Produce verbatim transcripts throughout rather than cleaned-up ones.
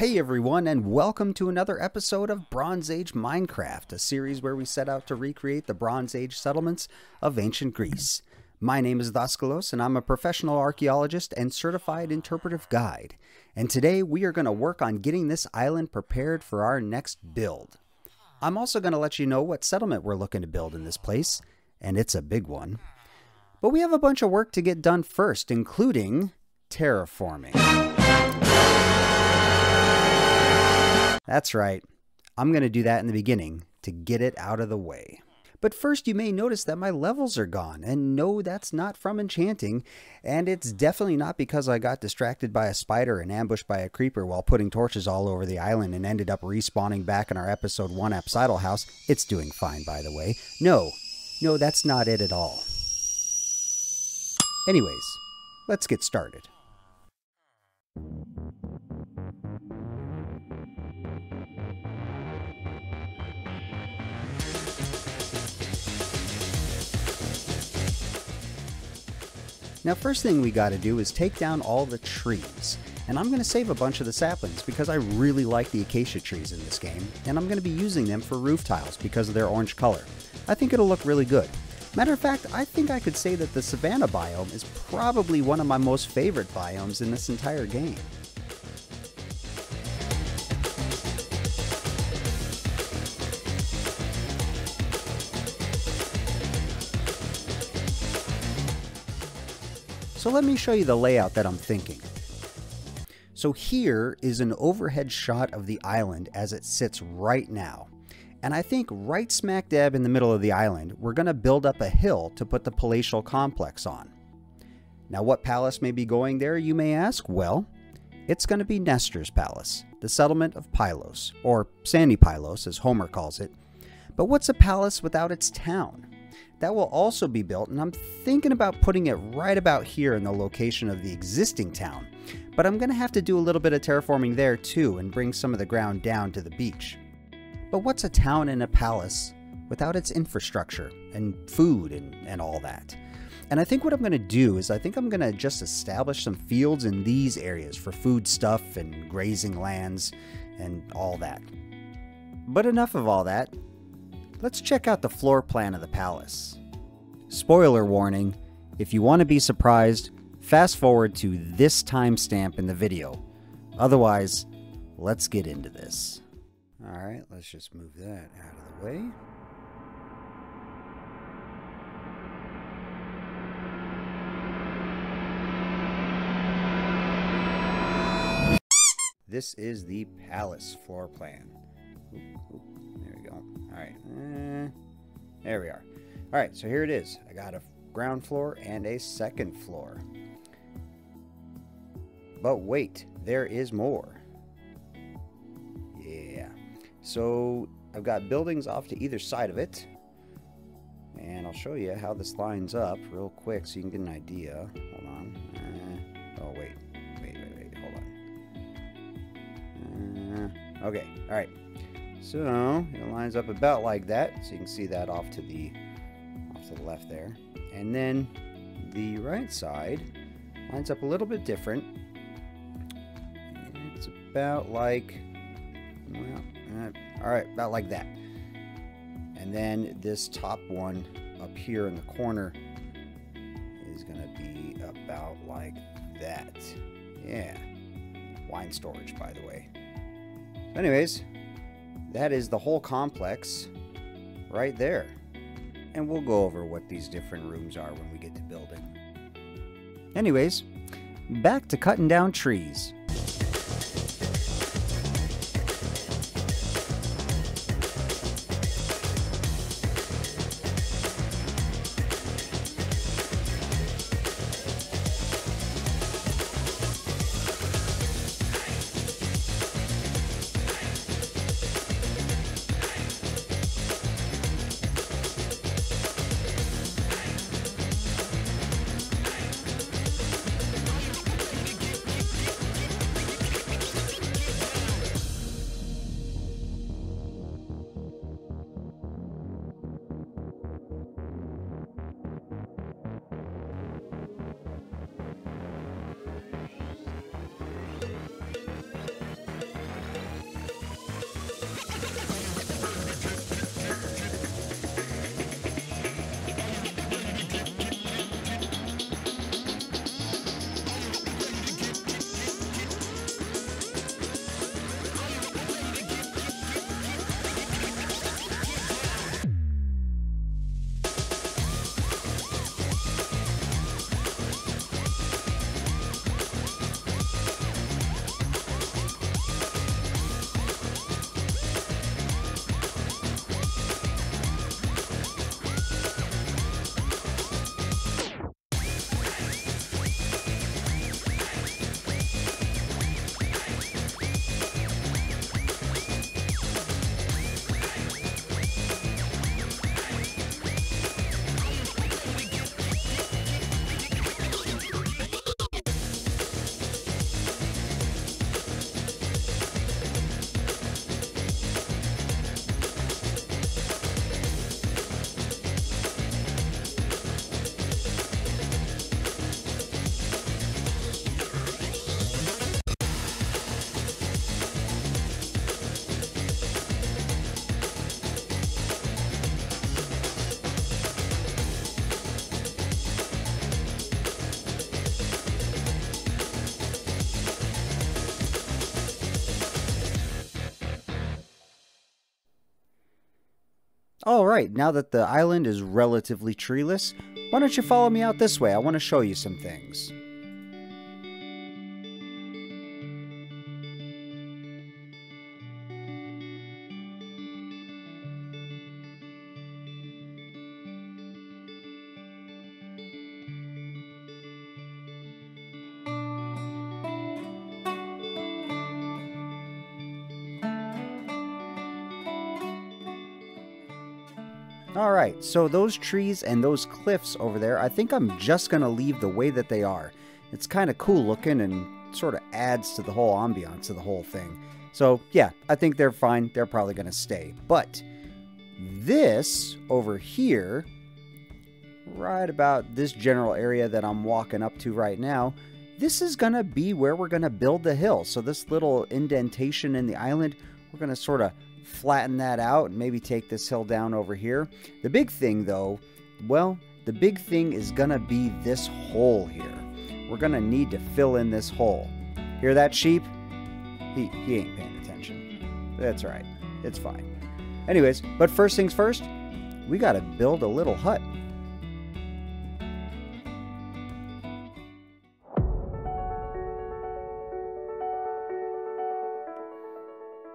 Hey everyone, and welcome to another episode of Bronze Age Minecraft, a series where we set out to recreate the Bronze Age settlements of ancient Greece. My name is Daskalos, and I'm a professional archaeologist and certified interpretive guide. And today we are going to work on getting this island prepared for our next build. I'm also going to let you know what settlement we're looking to build in this place, and it's a big one. But we have a bunch of work to get done first, including terraforming. That's right, I'm going to do that in the beginning to get it out of the way. But first, you may notice that my levels are gone, and no, that's not from enchanting, and it's definitely not because I got distracted by a spider and ambushed by a creeper while putting torches all over the island and ended up respawning back in our episode one apsidal house. It's doing fine, by the way. No, no, that's not it at all. Anyways, let's get started. Now, first thing we gotta do is take down all the trees. And I'm gonna save a bunch of the saplings because I really like the acacia trees in this game, and I'm gonna be using them for roof tiles because of their orange color. I think it'll look really good. Matter of fact, I think I could say that the savanna biome is probably one of my most favorite biomes in this entire game. So let me show you the layout that I'm thinking. So here is an overhead shot of the island as it sits right now. And I think right smack dab in the middle of the island, we're gonna build up a hill to put the palatial complex on. Now what palace may be going there, you may ask? Well, it's gonna be Nestor's Palace, the settlement of Pylos, or Sandy Pylos as Homer calls it. But what's a palace without its town? That will also be built, and I'm thinking about putting it right about here in the location of the existing town. But I'm going to have to do a little bit of terraforming there too and bring some of the ground down to the beach. But what's a town and a palace without its infrastructure and food and, and all that? And I think what I'm going to do is I think I'm going to just establish some fields in these areas for food stuff and grazing lands and all that. But enough of all that. Let's check out the floor plan of the palace. Spoiler warning, if you want to be surprised, fast forward to this timestamp in the video. Otherwise, let's get into this. All right, let's just move that out of the way. This is the palace floor plan. Oop, oop. There we go. All right. Uh, there we are. All right. So here it is. I got a ground floor and a second floor. But wait, there is more. Yeah. So I've got buildings off to either side of it. And I'll show you how this lines up real quick so you can get an idea. Hold on. Uh, oh, wait. Wait, wait, wait. Hold on. Uh, okay. All right. So it lines up about like that, so you can see that off to the off to the left there, and then the right side lines up a little bit different. It's about like, well, uh, all right, about like that. And then this top one up here in the corner is going to be about like that. Yeah, wine storage, by the way. So anyways. That is the whole complex right there. And we'll go over what these different rooms are when we get to building. Anyways, back to cutting down trees. Alright, now that the island is relatively treeless, why don't you follow me out this way? I want to show you some things. Alright, so those trees and those cliffs over there, I think I'm just going to leave the way that they are. It's kind of cool looking and sort of adds to the whole ambiance of the whole thing. So yeah, I think they're fine. They're probably going to stay. But this over here, right about this general area that I'm walking up to right now, this is going to be where we're going to build the hill. So this little indentation in the island, we're going to sort of flatten that out and maybe take this hill down over here. The big thing though, well, the big thing is gonna be this hole here. We're gonna need to fill in this hole. Hear that, sheep? He, he ain't paying attention. That's right. It's fine. Anyways, but first things first, we gotta build a little hut.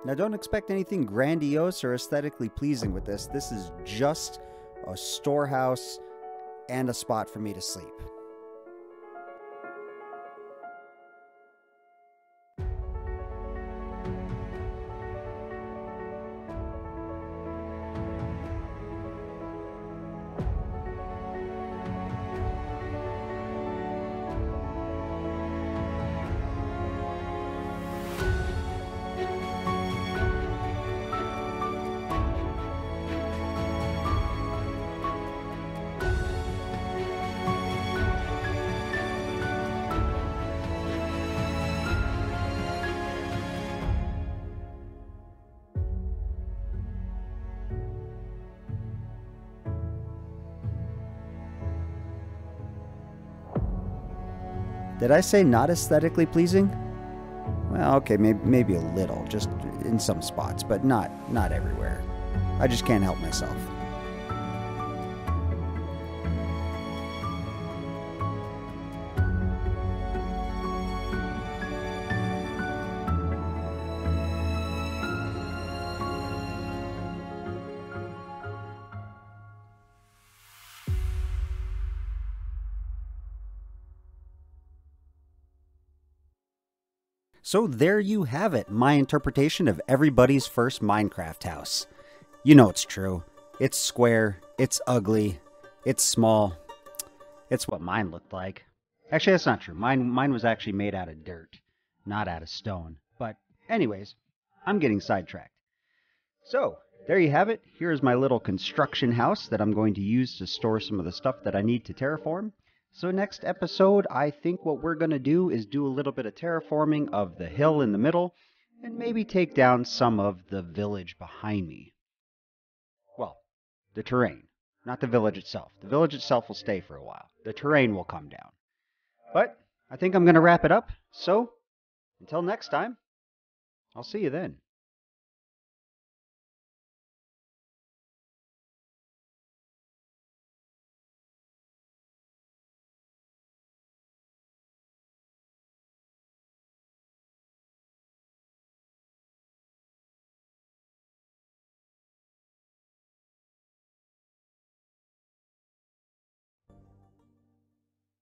Now, don't expect anything grandiose or aesthetically pleasing with this. This is just a storehouse and a spot for me to sleep. Did I say not aesthetically pleasing? Well, okay, maybe, maybe a little, just in some spots, but not, not everywhere. I just can't help myself. So there you have it, my interpretation of everybody's first Minecraft house. You know it's true. It's square, it's ugly, it's small. It's what mine looked like. Actually, that's not true. Mine, mine was actually made out of dirt, not out of stone. But anyways, I'm getting sidetracked. So there you have it. Here is my little construction house that I'm going to use to store some of the stuff that I need to terraform. So next episode, I think what we're going to do is do a little bit of terraforming of the hill in the middle and maybe take down some of the village behind me. Well, the terrain, not the village itself. The village itself will stay for a while. The terrain will come down. But I think I'm going to wrap it up. So until next time, I'll see you then.